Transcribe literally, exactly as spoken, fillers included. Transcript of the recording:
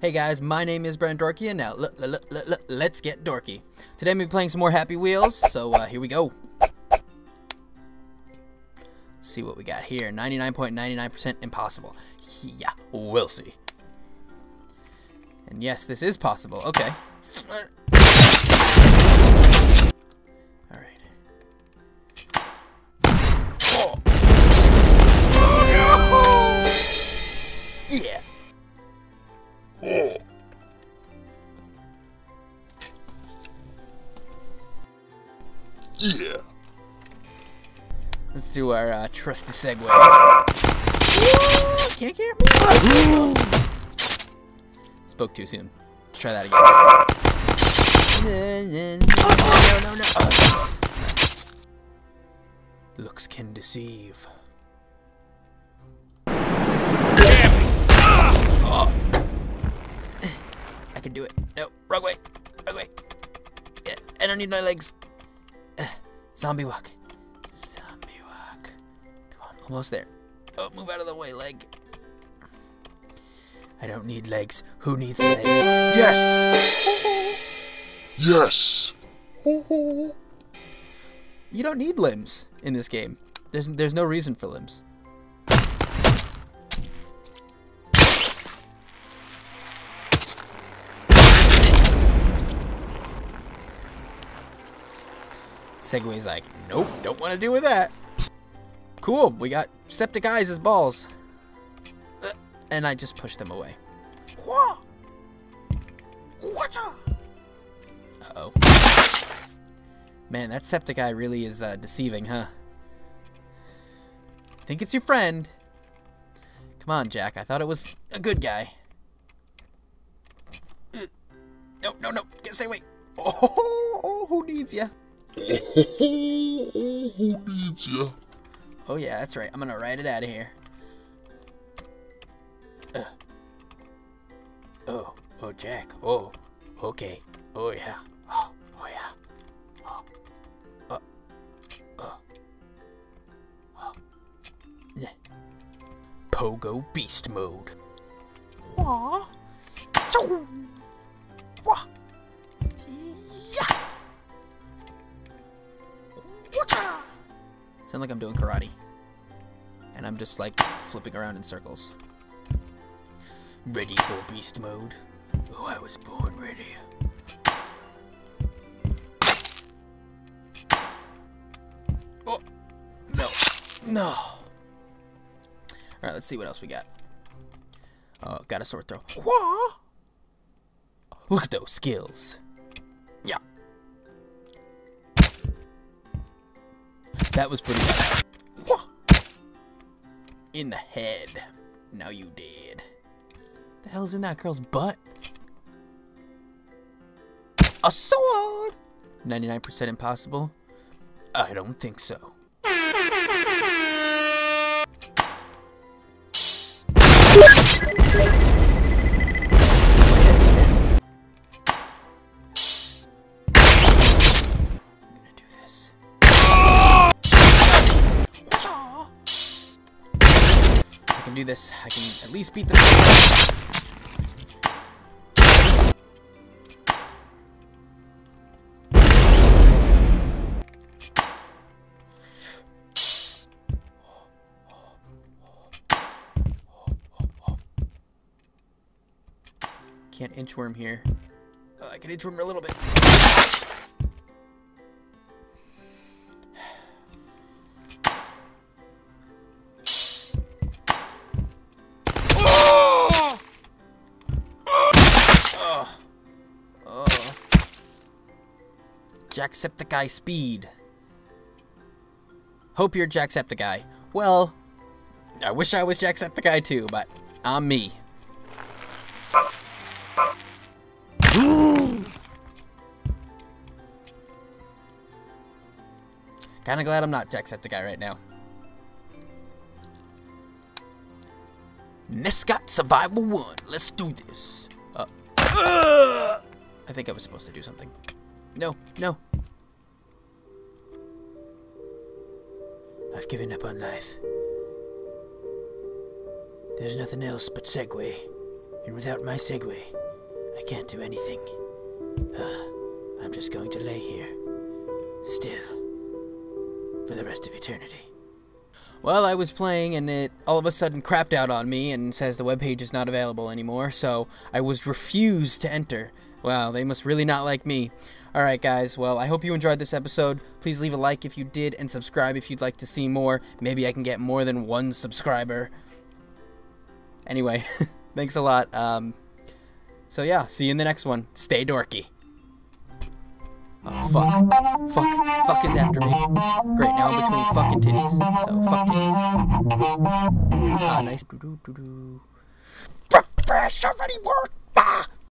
Hey guys, my name is Brandon Dorky, and now let's get dorky. Today I'm going to be playing some more Happy Wheels, so uh, here we go. Let's see what we got here. ninety-nine point nine nine percent impossible. Yeah, we'll see. And yes, this is possible. Okay. Alright. Oh. Yeah. Oh. Yeah. Let's do our uh, trusty Segway. Can't get me. Spoke too soon. Let's try that again. No, no, no, no. Looks can deceive. I can do it. No, wrong way. Wrong way. Yeah, I don't need my legs. Uh, zombie walk. Zombie walk. Come on, almost there. Oh, move out of the way, leg. I don't need legs. Who needs legs? Yes! Yes! You don't need limbs in this game. There's, there's no reason for limbs. Segway's like, nope, don't want to deal with that. Cool, we got Jacksepticeyes as balls. Uh, and I just pushed them away. Uh-oh. Man, that Jacksepticeye really is uh, deceiving, huh? I think it's your friend. Come on, Jack, I thought it was a good guy. Mm. No, no, no, get stay away. Oh, who needs ya? Who needs ya? Oh yeah, that's right. I'm gonna ride it out of here. Uh. Oh, oh Jack. Oh, okay. Oh yeah. Oh, oh yeah. Oh, oh, oh. Oh. Yeah. Pogo beast mode. Wah. Chow. Wah. Sound like I'm doing karate. And I'm just like flipping around in circles. Ready for beast mode? Oh, I was born ready. Oh, no. No. Alright, let's see what else we got. Oh, got a sword throw. Whoa! Look at those skills. Yeah. That was pretty bad. In the head. Now you dead. What the hell's in that girl's butt? A sword! ninety-nine percent impossible? I don't think so. Do this. I can at least beat the. Can't inchworm here. Uh, I can inchworm her a little bit. Jacksepticeye speed. Hope you're Jacksepticeye. Well, I wish I was Jacksepticeye too, but I'm me. Kinda glad I'm not Jacksepticeye right now. Nescott Survival one. Let's do this. Uh, I think I was supposed to do something. No, no. I've given up on life. There's nothing else but Segway and without my Segway, I can't do anything. Uh, I'm just going to lay here, still, for the rest of eternity. Well, I was playing, and it all of a sudden crapped out on me and says the webpage is not available anymore, so I was refused to enter. Wow, they must really not like me. Alright guys, well, I hope you enjoyed this episode. Please leave a like if you did, and subscribe if you'd like to see more. Maybe I can get more than one subscriber. Anyway, thanks a lot. Um, so yeah, see you in the next one. Stay dorky. Oh, fuck. Fuck. Fuck is after me. Great, now I'm between fucking titties. So, fuck titties. Ah, nice. Do-do-do-do. Fresh already worked!